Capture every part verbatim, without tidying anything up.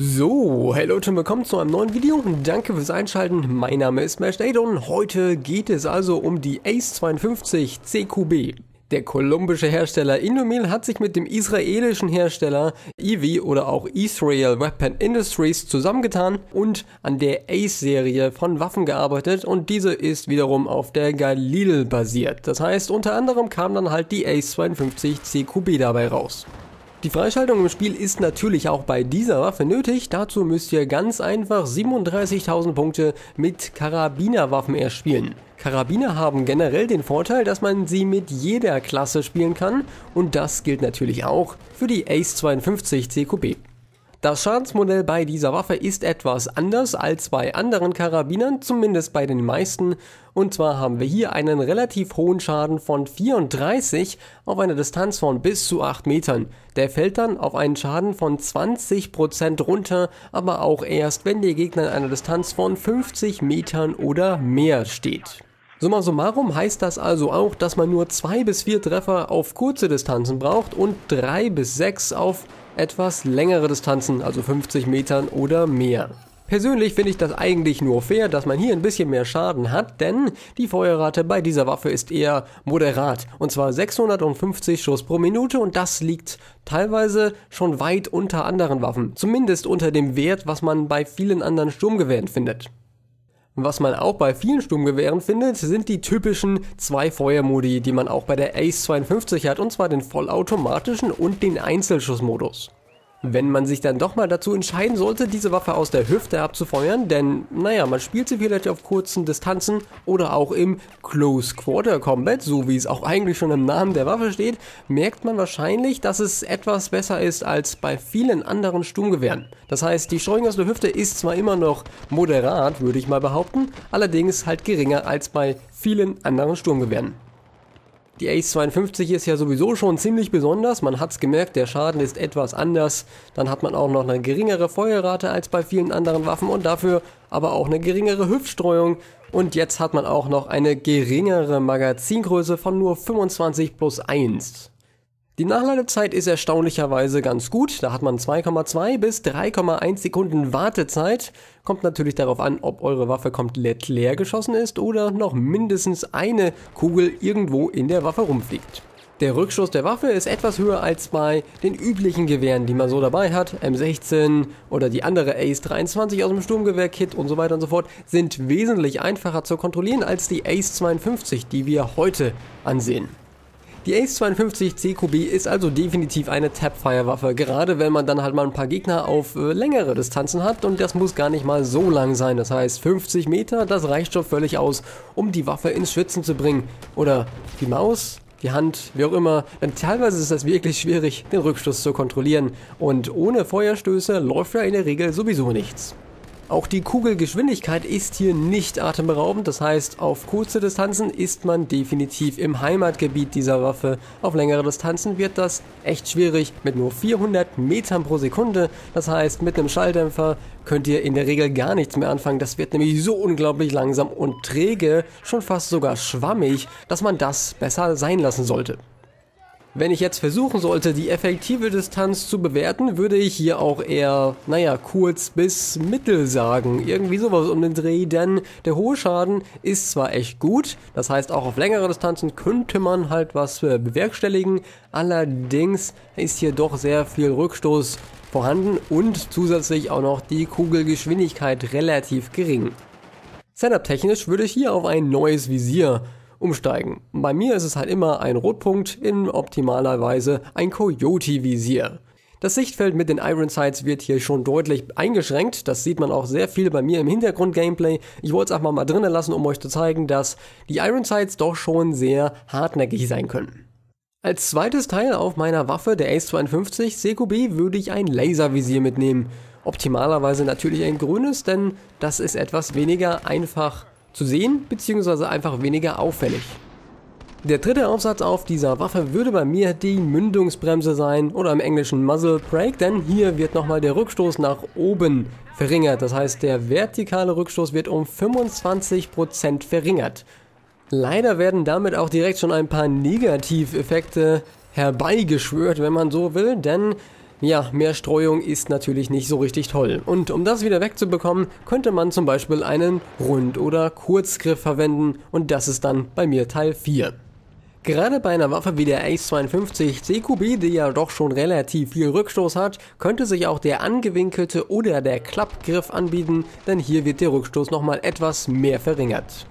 So, hey Leute und willkommen zu einem neuen Video. Danke fürs Einschalten. Mein Name ist mashed eight D E und heute geht es also um die Ace zweiundfünfzig C Q B. Der kolumbische Hersteller Indomil hat sich mit dem israelischen Hersteller Iwi oder auch Israel Weapon Industries zusammengetan und an der Ace-Serie von Waffen gearbeitet, und diese ist wiederum auf der Galil basiert. Das heißt, unter anderem kam dann halt die Ace zweiundfünfzig C Q B dabei raus. Die Freischaltung im Spiel ist natürlich auch bei dieser Waffe nötig. Dazu müsst ihr ganz einfach siebenunddreißigtausend Punkte mit Karabinerwaffen erspielen. Karabiner haben generell den Vorteil, dass man sie mit jeder Klasse spielen kann, und das gilt natürlich auch für die Ace zweiundfünfzig C Q B. Das Schadensmodell bei dieser Waffe ist etwas anders als bei anderen Karabinern, zumindest bei den meisten, und zwar haben wir hier einen relativ hohen Schaden von vierunddreißig auf einer Distanz von bis zu acht Metern. Der fällt dann auf einen Schaden von zwanzig Prozent runter, aber auch erst, wenn der Gegner in einer Distanz von fünfzig Metern oder mehr steht. Summa summarum heißt das also auch, dass man nur zwei bis vier Treffer auf kurze Distanzen braucht und drei bis sechs auf etwas längere Distanzen, also fünfzig Metern oder mehr. Persönlich finde ich das eigentlich nur fair, dass man hier ein bisschen mehr Schaden hat, denn die Feuerrate bei dieser Waffe ist eher moderat, und zwar sechshundertfünfzig Schuss pro Minute, und das liegt teilweise schon weit unter anderen Waffen, zumindest unter dem Wert, was man bei vielen anderen Sturmgewehren findet. Was man auch bei vielen Sturmgewehren findet, sind die typischen zwei Feuermodi, die man auch bei der Ace zweiundfünfzig hat, und zwar den vollautomatischen und den Einzelschussmodus. Wenn man sich dann doch mal dazu entscheiden sollte, diese Waffe aus der Hüfte abzufeuern, denn naja, man spielt sie vielleicht auf kurzen Distanzen oder auch im Close Quarter Combat, so wie es auch eigentlich schon im Namen der Waffe steht, merkt man wahrscheinlich, dass es etwas besser ist als bei vielen anderen Sturmgewehren. Das heißt, die Steuerung aus der Hüfte ist zwar immer noch moderat, würde ich mal behaupten, allerdings halt geringer als bei vielen anderen Sturmgewehren. Die Ace zweiundfünfzig ist ja sowieso schon ziemlich besonders, man hat's gemerkt, der Schaden ist etwas anders, dann hat man auch noch eine geringere Feuerrate als bei vielen anderen Waffen und dafür aber auch eine geringere Hüftstreuung, und jetzt hat man auch noch eine geringere Magazingröße von nur fünfundzwanzig plus eins. Die Nachladezeit ist erstaunlicherweise ganz gut, da hat man zwei Komma zwei bis drei Komma eins Sekunden Wartezeit. Kommt natürlich darauf an, ob eure Waffe komplett leer geschossen ist oder noch mindestens eine Kugel irgendwo in der Waffe rumfliegt. Der Rückschuss der Waffe ist etwas höher als bei den üblichen Gewehren, die man so dabei hat. M sechzehn oder die andere Ace dreiundzwanzig aus dem Sturmgewehr-Kit und so weiter und so fort sind wesentlich einfacher zu kontrollieren als die Ace zweiundfünfzig, die wir heute ansehen. Die Ace zweiundfünfzig C Q B ist also definitiv eine Tapfire-Waffe, gerade wenn man dann halt mal ein paar Gegner auf äh, längere Distanzen hat, und das muss gar nicht mal so lang sein, das heißt fünfzig Meter, das reicht schon völlig aus, um die Waffe ins Schwitzen zu bringen, oder die Maus, die Hand, wie auch immer, denn teilweise ist das wirklich schwierig, den Rückstoß zu kontrollieren, und ohne Feuerstöße läuft ja in der Regel sowieso nichts. Auch die Kugelgeschwindigkeit ist hier nicht atemberaubend, das heißt, auf kurze Distanzen ist man definitiv im Heimatgebiet dieser Waffe. Auf längere Distanzen wird das echt schwierig mit nur vierhundert Metern pro Sekunde, das heißt, mit einem Schalldämpfer könnt ihr in der Regel gar nichts mehr anfangen. Das wird nämlich so unglaublich langsam und träge, schon fast sogar schwammig, dass man das besser sein lassen sollte. Wenn ich jetzt versuchen sollte, die effektive Distanz zu bewerten, würde ich hier auch eher, naja, kurz bis mittel sagen. Irgendwie sowas um den Dreh, denn der hohe Schaden ist zwar echt gut, das heißt auch auf längere Distanzen könnte man halt was bewerkstelligen, allerdings ist hier doch sehr viel Rückstoß vorhanden und zusätzlich auch noch die Kugelgeschwindigkeit relativ gering. Setup-technisch würde ich hier auf ein neues Visier umsteigen. Bei mir ist es halt immer ein Rotpunkt, in optimaler Weise ein Coyote-Visier. Das Sichtfeld mit den Iron Sights wird hier schon deutlich eingeschränkt, das sieht man auch sehr viel bei mir im Hintergrund-Gameplay. Ich wollte es einfach mal drinnen lassen, um euch zu zeigen, dass die Iron Sights doch schon sehr hartnäckig sein können. Als zweites Teil auf meiner Waffe, der Ace zweiundfünfzig C Q B, würde ich ein Laservisier mitnehmen. Optimalerweise natürlich ein grünes, denn das ist etwas weniger einfach zu sehen, beziehungsweise einfach weniger auffällig. Der dritte Aufsatz auf dieser Waffe würde bei mir die Mündungsbremse sein, oder im Englischen Muzzle Brake, denn hier wird nochmal der Rückstoß nach oben verringert. Das heißt, der vertikale Rückstoß wird um fünfundzwanzig Prozent verringert. Leider werden damit auch direkt schon ein paar Negativeffekte herbeigeschwört, wenn man so will, denn Ja, mehr Streuung ist natürlich nicht so richtig toll. Und um das wieder wegzubekommen, könnte man zum Beispiel einen Rund- oder Kurzgriff verwenden und das ist dann bei mir Teil vier. Gerade bei einer Waffe wie der Ace zweiundfünfzig C Q B, die ja doch schon relativ viel Rückstoß hat, könnte sich auch der angewinkelte oder der Klappgriff anbieten, denn hier wird der Rückstoß nochmal etwas mehr verringert.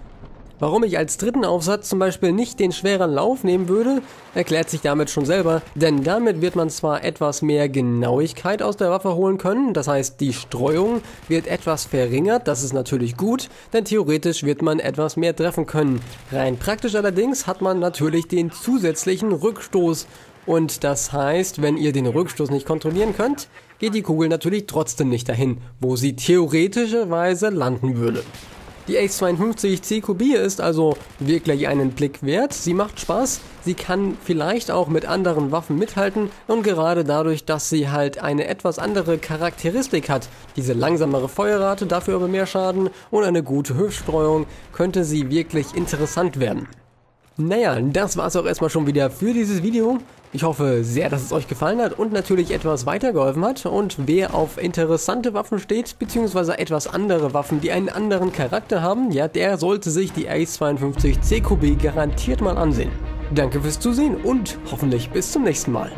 Warum ich als dritten Aufsatz zum Beispiel nicht den schweren Lauf nehmen würde, erklärt sich damit schon selber, denn damit wird man zwar etwas mehr Genauigkeit aus der Waffe holen können, das heißt die Streuung wird etwas verringert, das ist natürlich gut, denn theoretisch wird man etwas mehr treffen können. Rein praktisch allerdings hat man natürlich den zusätzlichen Rückstoß und das heißt, wenn ihr den Rückstoß nicht kontrollieren könnt, geht die Kugel natürlich trotzdem nicht dahin, wo sie theoretischerweise landen würde. Die Ace zweiundfünfzig C Q B ist also wirklich einen Blick wert, sie macht Spaß, sie kann vielleicht auch mit anderen Waffen mithalten und gerade dadurch, dass sie halt eine etwas andere Charakteristik hat, diese langsamere Feuerrate, dafür aber mehr Schaden und eine gute Hüftstreuung, könnte sie wirklich interessant werden. Naja, das war's auch erstmal schon wieder für dieses Video. Ich hoffe sehr, dass es euch gefallen hat und natürlich etwas weitergeholfen hat. Und wer auf interessante Waffen steht, beziehungsweise etwas andere Waffen, die einen anderen Charakter haben, ja, der sollte sich die Ace zweiundfünfzig C Q B garantiert mal ansehen. Danke fürs Zusehen und hoffentlich bis zum nächsten Mal.